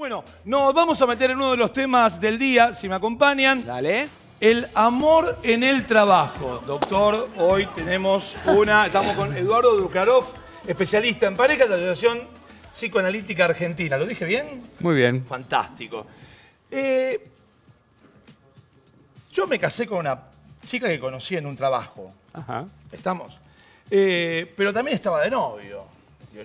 Bueno, nos vamos a meter en uno de los temas del día, si me acompañan. Dale. El amor en el trabajo. Doctor, hoy tenemos una... Estamos con Eduardo Drucaroff, especialista en parejas de la Asociación Psicoanalítica Argentina. ¿Lo dije bien? Muy bien. Fantástico. Yo me casé con una chica que conocí en un trabajo. Ajá. Estamos. Pero también estaba de novio.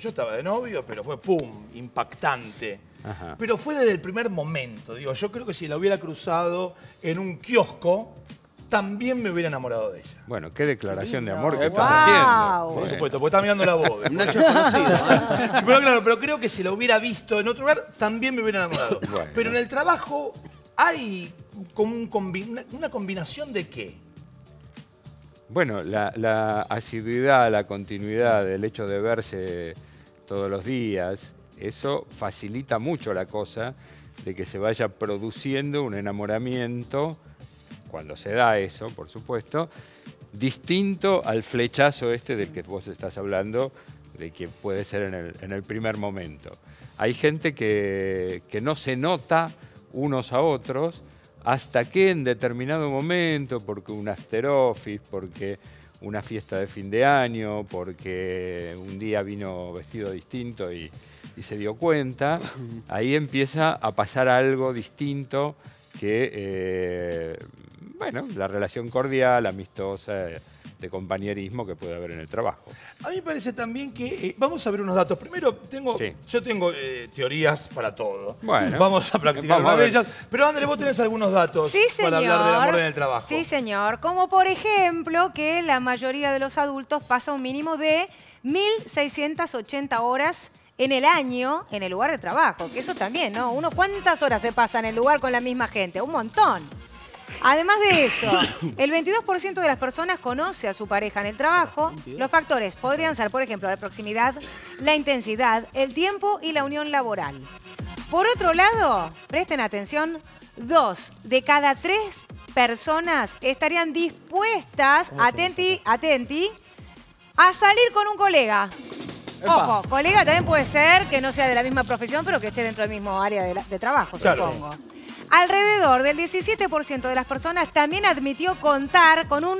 Yo estaba de novio, pero fue ¡pum! Impactante. Ajá. Pero fue desde el primer momento. Yo creo que si la hubiera cruzado en un kiosco, también me hubiera enamorado de ella. Bueno, qué declaración de amor que estás haciendo. Por supuesto, porque estaba mirando la boda. Nacho es conocido. Pero claro, pero creo que si la hubiera visto en otro lugar, también me hubiera enamorado. Bueno. Pero en el trabajo hay como una combinación de qué. Bueno, la asiduidad, la continuidad, el hecho de verse todos los días, eso facilita mucho la cosa de que se vaya produciendo un enamoramiento, cuando se da eso, por supuesto, distinto al flechazo este del que vos estás hablando, de que puede ser en el primer momento. Hay gente que no se nota unos a otros, hasta que en determinado momento, porque un after office, porque una fiesta de fin de año, porque un día vino vestido distinto y se dio cuenta, ahí empieza a pasar algo distinto que, bueno, la relación cordial, amistosa, de compañerismo que puede haber en el trabajo. A mí me parece también que... vamos a ver unos datos. Primero, yo tengo teorías para todo. Bueno, vamos a practicar una de ellas. Pero, Andrés, vos tenés algunos datos para hablar del amor en el trabajo. Sí, señor. Como, por ejemplo, que la mayoría de los adultos pasa un mínimo de 1.680 horas en el año en el lugar de trabajo. Que eso también, ¿no? Uno, ¿cuántas horas se pasa en el lugar con la misma gente? Un montón. Además de eso, el 22% de las personas conoce a su pareja en el trabajo. Los factores podrían ser, por ejemplo, la proximidad, la intensidad, el tiempo y la unión laboral. Por otro lado, presten atención, 2 de cada 3 personas estarían dispuestas, atenti, a salir con un colega. Ojo, colega también puede ser que no sea de la misma profesión, pero que esté dentro del mismo área de trabajo, supongo. Alrededor del 17% de las personas también admitió contar con un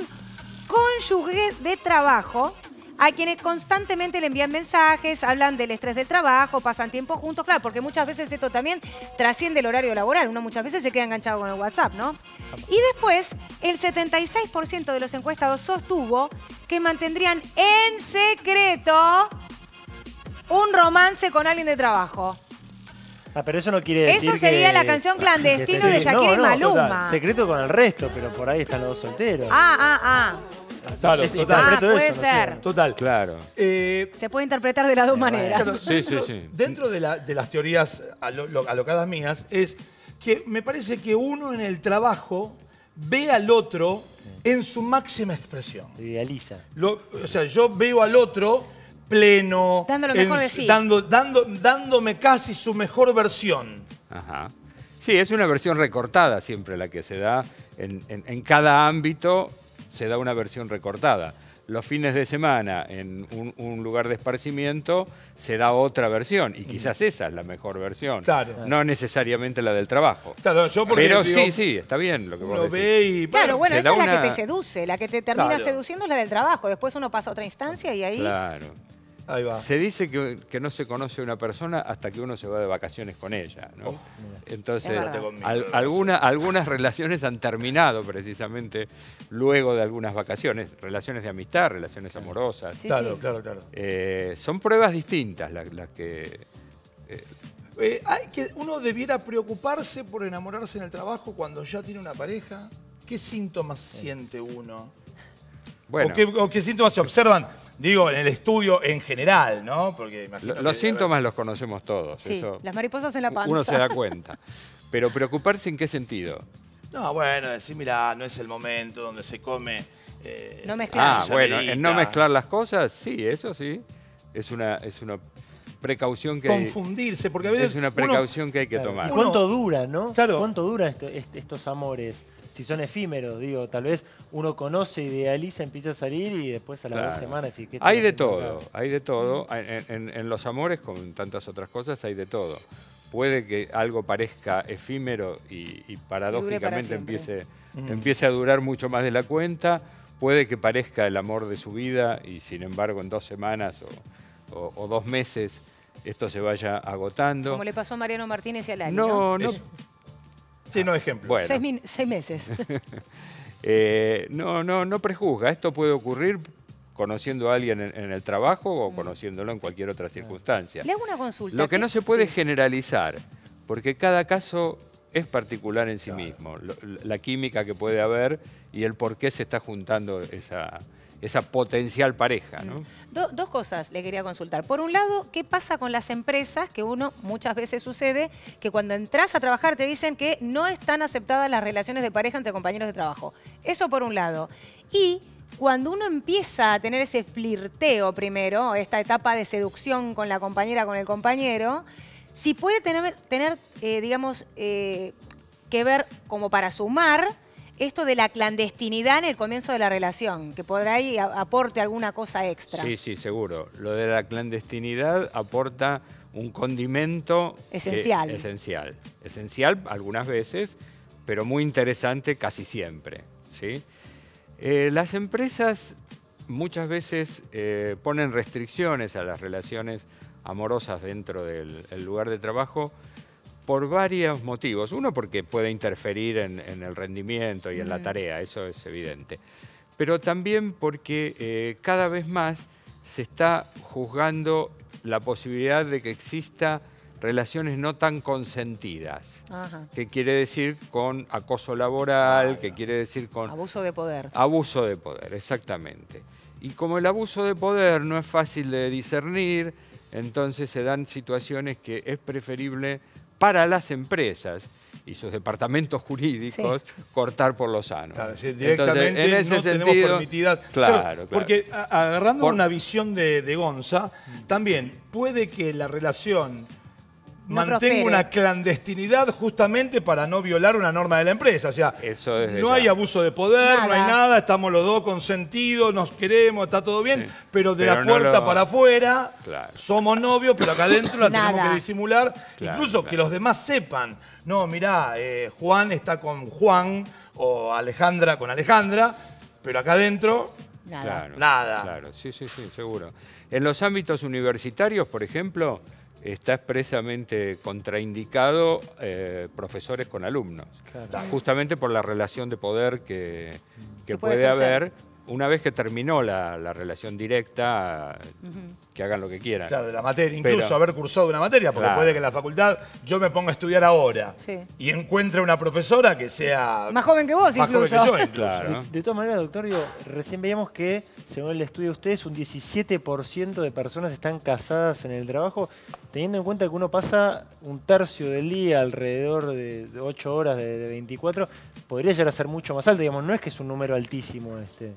cónyuge de trabajo a quienes constantemente le envían mensajes, hablan del estrés del trabajo, pasan tiempo juntos. Claro, porque muchas veces esto también trasciende el horario laboral. Uno muchas veces se queda enganchado con el WhatsApp, ¿no? Y después, el 76% de los encuestados sostuvo que mantendrían en secreto un romance con alguien de trabajo. Ah, pero eso no quiere decir eso sería que, la canción Clandestino de Shakira y Maluma. Total, secreto con el resto, pero por ahí están los dos solteros. Claro, puede ser. No sé. Total, claro. Se puede interpretar de las dos maneras. Claro, dentro de las teorías alocadas mías es que me parece que uno en el trabajo ve al otro en su máxima expresión. Idealiza. O sea, yo veo al otro... pleno, dando lo mejor de sí. Dándome casi su mejor versión. Ajá. Sí, es una versión recortada siempre la que se da. En cada ámbito se da una versión recortada. Los fines de semana, en un lugar de esparcimiento, se da otra versión. Y quizás esa es la mejor versión. Claro. No necesariamente la del trabajo. Claro, yo porque pero digo, sí, está bien lo que vos decís. Y... claro, bueno, esa es la que te seduce. La que te termina seduciendo es la del trabajo. Después uno pasa a otra instancia y ahí... claro. Ahí va. Se dice que no se conoce a una persona hasta que uno se va de vacaciones con ella, ¿no? Entonces, algunas relaciones han terminado precisamente luego de algunas vacaciones. Relaciones de amistad, relaciones amorosas. Sí, claro, claro. Son pruebas distintas las que... ¿uno debiera preocuparse por enamorarse en el trabajo cuando ya tiene una pareja? ¿Qué síntomas siente uno? Bueno, ¿O qué síntomas se observan? Digo, en el estudio en general, ¿no? Porque imagino los síntomas los conocemos todos. Sí, eso, las mariposas en la panza. Uno se da cuenta. Pero preocuparse, ¿en qué sentido? No, bueno, decir, mira, no es el momento donde se come... no mezclar. Bueno, en no mezclar las cosas, sí. Es una precaución que... confundirse, porque a veces... es una precaución que hay que tomar. ¿Cuánto dura, no? Claro. ¿Cuánto duran estos amores? Si son efímeros, digo, tal vez uno conoce, idealiza, empieza a salir y después a las 2 semanas... Hay de todo, hay de todo. En los amores, con tantas otras cosas, hay de todo. puede que algo parezca efímero y paradójicamente empiece a durar mucho más de la cuenta, puede que parezca el amor de su vida y sin embargo en 2 semanas o 2 meses esto se vaya agotando. Como le pasó a Mariano Martínez y a Lali, ¿no? No, no. Sí, no ejemplo. Bueno. 6 meses. No prejuzga. Esto puede ocurrir conociendo a alguien en el trabajo o conociéndolo en cualquier otra circunstancia. Le hago una consulta. Lo que no se puede generalizar, porque cada caso es particular en sí mismo. La química que puede haber y el por qué se está juntando esa potencial pareja, ¿no? Dos cosas le quería consultar. Por un lado, ¿qué pasa con las empresas? Que uno muchas veces sucede que cuando entras a trabajar te dicen que no están aceptadas las relaciones de pareja entre compañeros de trabajo. Eso por un lado. Y cuando uno empieza a tener ese flirteo primero, esta etapa de seducción con la compañera, con el compañero, si puede tener que ver como para sumar esto de la clandestinidad en el comienzo de la relación, que por ahí aporte alguna cosa extra. Sí, sí, seguro. Lo de la clandestinidad aporta un condimento esencial. Esencial algunas veces, pero muy interesante casi siempre, ¿sí? Las empresas muchas veces ponen restricciones a las relaciones amorosas dentro del lugar de trabajo por varios motivos. Uno, porque puede interferir en el rendimiento y en la tarea, eso es evidente. Pero también porque cada vez más se está juzgando la posibilidad de que exista relaciones no tan consentidas. Ajá. Que quiere decir con acoso laboral, que quiere decir con... Abuso de poder. Abuso de poder, exactamente. Y como el abuso de poder no es fácil de discernir, entonces se dan situaciones que es preferible para las empresas y sus departamentos jurídicos cortar por lo sano. Claro, si directamente entonces, en ese sentido, tenemos permitida. Claro. Porque agarrando una visión de Gonza, también puede que la relación mantenga una clandestinidad justamente para no violar una norma de la empresa. O sea, eso es no hay abuso de poder, no hay nada, estamos los dos consentidos, nos queremos, está todo bien, pero la puerta para afuera somos novios, pero acá adentro la tenemos que disimular. Claro, incluso que los demás sepan, no, mirá, Juan está con Juan o Alejandra con Alejandra, pero acá adentro... Nada. Claro, sí, seguro. En los ámbitos universitarios, por ejemplo... Está expresamente contraindicado profesores con alumnos, justamente por la relación de poder que puede haber una vez que terminó la relación directa, que hagan lo que quieran. Claro, de la materia, incluso haber cursado una materia, porque puede que en la facultad yo me ponga a estudiar ahora y encuentre una profesora que sea... Más joven que vos, incluso. Más joven que yo, incluso. Claro, ¿no? De todas maneras, doctor, recién veíamos que, según el estudio de ustedes, un 17% de personas están casadas en el trabajo, teniendo en cuenta que uno pasa un tercio del día, alrededor de 8 horas de 24, podría llegar a ser mucho más alto, digamos, no es que es un número altísimo este...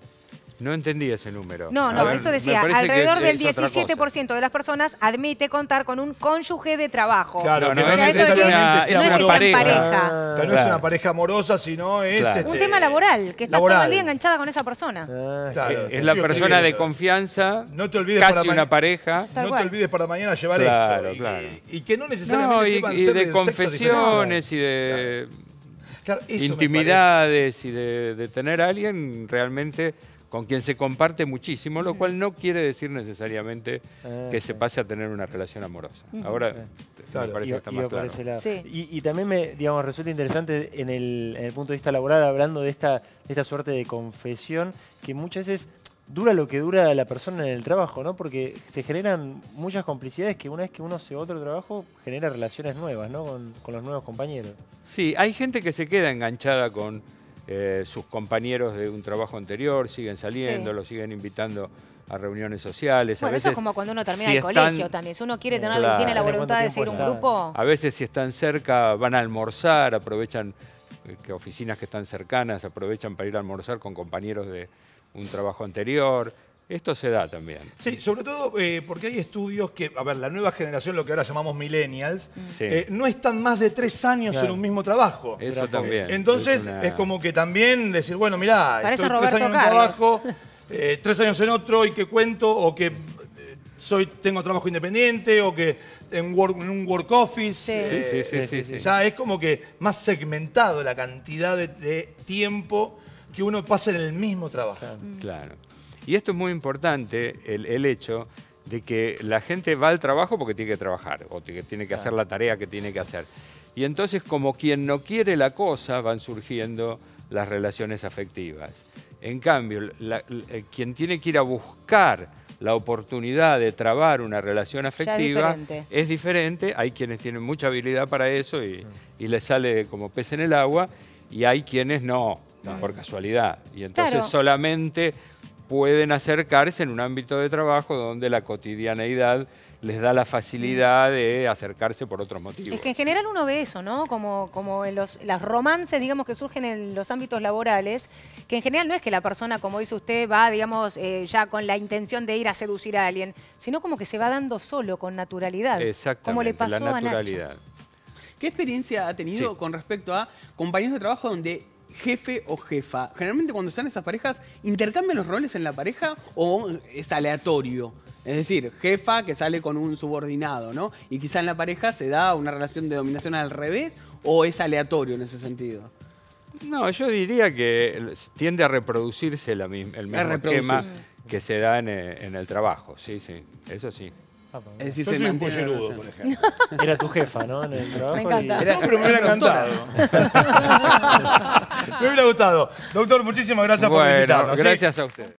No entendí ese número. No, esto decía, alrededor del 17% de las personas admite contar con un cónyuge de trabajo. Claro, no es que sean pareja. Pero no es una pareja amorosa, sino es... un tema laboral, que está todo el día enganchada con esa persona. Claro, es la persona de confianza, no te olvides casi una pareja. No te olvides para mañana llevar esto. Claro. Y que no necesariamente van a ser de confesiones y de intimidades y de tener a alguien realmente... con quien se comparte muchísimo, lo cual no quiere decir necesariamente que se pase a tener una relación amorosa. Ahora me parece que está más claro. Sí. Y también me resulta interesante en el punto de vista laboral, hablando de esta suerte de confesión, que muchas veces dura lo que dura la persona en el trabajo, ¿no? Porque se generan muchas complicidades que una vez que uno se va a otro trabajo, genera relaciones nuevas, ¿no? Con los nuevos compañeros. Sí, hay gente que se queda enganchada con... sus compañeros de un trabajo anterior siguen saliendo, los siguen invitando a reuniones sociales. Bueno, a veces, eso es como cuando uno termina el colegio también. Si uno quiere tener, tiene la voluntad de seguir un grupo. A veces si están cerca van a almorzar, aprovechan que oficinas que están cercanas, aprovechan para ir a almorzar con compañeros de un trabajo anterior. Esto se da también. Sí, sobre todo porque hay estudios que, a ver, la nueva generación, lo que ahora llamamos millennials, no están más de 3 años en un mismo trabajo. Eso también. Entonces, es como que también decir, bueno, mirá, estoy 3 años en un trabajo, 3 años en otro, y qué cuento, o que... tengo trabajo independiente o que en un work office. Sí. Sí. Ya es como que más segmentado la cantidad de tiempo que uno pasa en el mismo trabajo. Claro. Y esto es muy importante, el hecho de que la gente va al trabajo porque tiene que trabajar o que tiene que hacer la tarea que tiene que hacer. Y entonces, como quien no quiere la cosa, van surgiendo las relaciones afectivas. En cambio, quien tiene que ir a buscar la oportunidad de trabar una relación afectiva es diferente. Hay quienes tienen mucha habilidad para eso y les sale como pez en el agua, y hay quienes no, por casualidad. Y entonces solamente pueden acercarse en un ámbito de trabajo donde la cotidianeidad les da la facilidad de acercarse por otros motivos. Es que en general uno ve eso, ¿no? Como en los romances, digamos, que surgen en los ámbitos laborales, que en general no es que la persona, como dice usted, va, digamos, ya con la intención de ir a seducir a alguien, sino como que se va dando solo, con naturalidad. Exactamente, como le pasó la naturalidad. A Nacho. ¿Qué experiencia ha tenido con respecto a compañeros de trabajo donde jefe o jefa? Generalmente cuando están esas parejas, ¿intercambian los roles en la pareja o es aleatorio? Es decir, jefa que sale con un subordinado, ¿no? Y quizá en la pareja se da una relación de dominación al revés, ¿o es aleatorio en ese sentido? No, yo diría que tiende a reproducirse el mismo esquema que se da en el trabajo. Sí, sí, eso sí. Es decir, yo soy un pollerudo, por ejemplo. Era tu jefa, ¿no? En el trabajo. Me encanta. No, pero me hubiera encantado. Me hubiera gustado. Doctor, muchísimas gracias por visitarnos. Gracias a usted.